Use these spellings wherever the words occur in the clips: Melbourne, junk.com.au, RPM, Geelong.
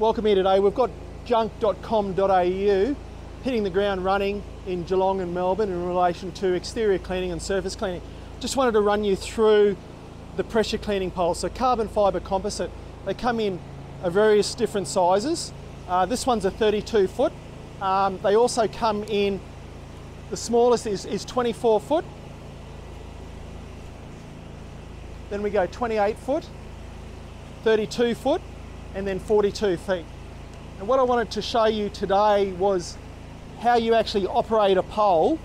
Welcome here today. We've got junk.com.au hitting the ground running in Geelong and Melbourne in relation to exterior cleaning and surface cleaning. Just wanted to run you through the pressure cleaning poles. So carbon fibre composite, they come in various different sizes. This one's a 32 foot. They also come in, the smallest is 24 foot. Then we go 28 foot, 32 foot, and then 42 feet. And what I wanted to show you today was how you actually operate a pole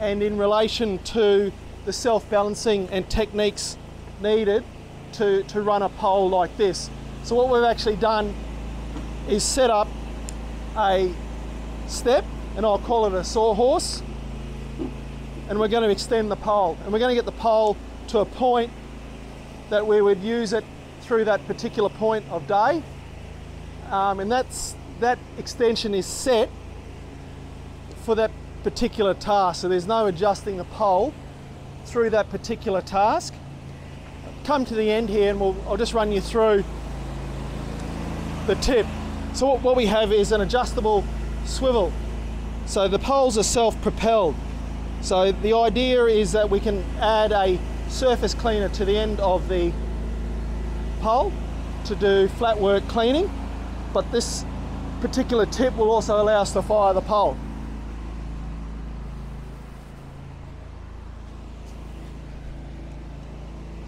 and in relation to the self-balancing and techniques needed to run a pole like this. So what we've actually done is set up a step, and I'll call it a sawhorse, and we're going to extend the pole. And we're going to get the pole to a point that we would use it through that particular point of day, and that extension is set for that particular task, so there's no adjusting the pole through that particular task. Come to the end here and I'll just run you through the tip. So what we have is an adjustable swivel, so the poles are self-propelled. So the idea is that we can add a surface cleaner to the end of the pole to do flat work cleaning, but this particular tip will also allow us to fire the pole.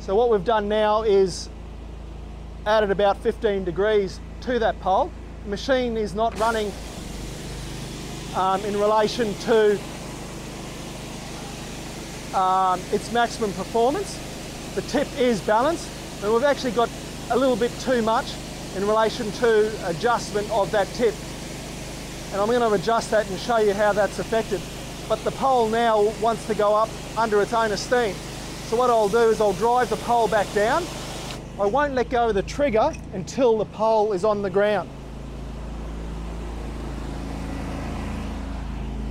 So what we've done now is added about 15 degrees to that pole. The machine is not running in relation to its maximum performance. The tip is balanced, and we've actually got a little bit too much in relation to adjustment of that tip. And I'm going to adjust that and show you how that's affected. But the pole now wants to go up under its own esteem. So what I'll do is I'll drive the pole back down. I won't let go of the trigger until the pole is on the ground.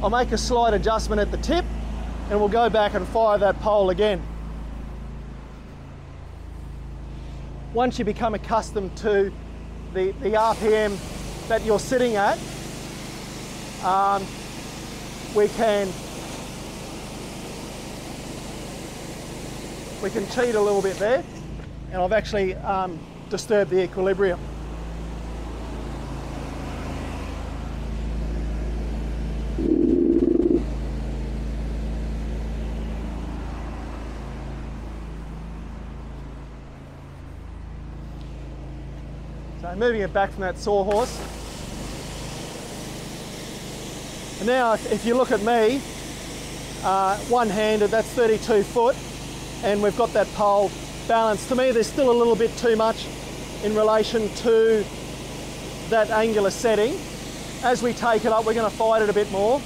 I'll make a slight adjustment at the tip and we'll go back and fire that pole again. Once you become accustomed to the RPM that you're sitting at, we can cheat a little bit there, and I've actually disturbed the equilibrium. So moving it back from that sawhorse. And now if you look at me, one-handed, that's 32 foot, and we've got that pole balanced. To me, there's still a little bit too much in relation to that angular setting. As we take it up, we're going to fight it a bit more.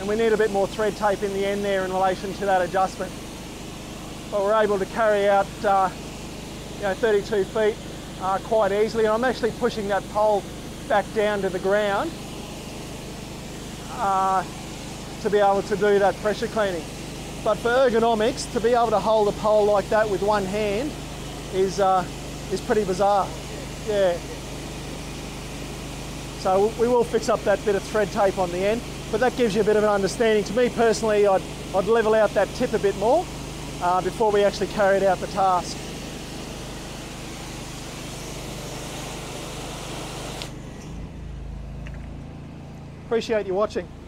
And we need a bit more thread tape in the end there in relation to that adjustment. But we're able to carry out 32 feet quite easily, and I'm actually pushing that pole back down to the ground to be able to do that pressure cleaning. But for ergonomics, to be able to hold a pole like that with one hand is pretty bizarre. Yeah. So we will fix up that bit of thread tape on the end, but that gives you a bit of an understanding. To me personally, I'd level out that tip a bit more before we actually carried out the task. Appreciate you watching.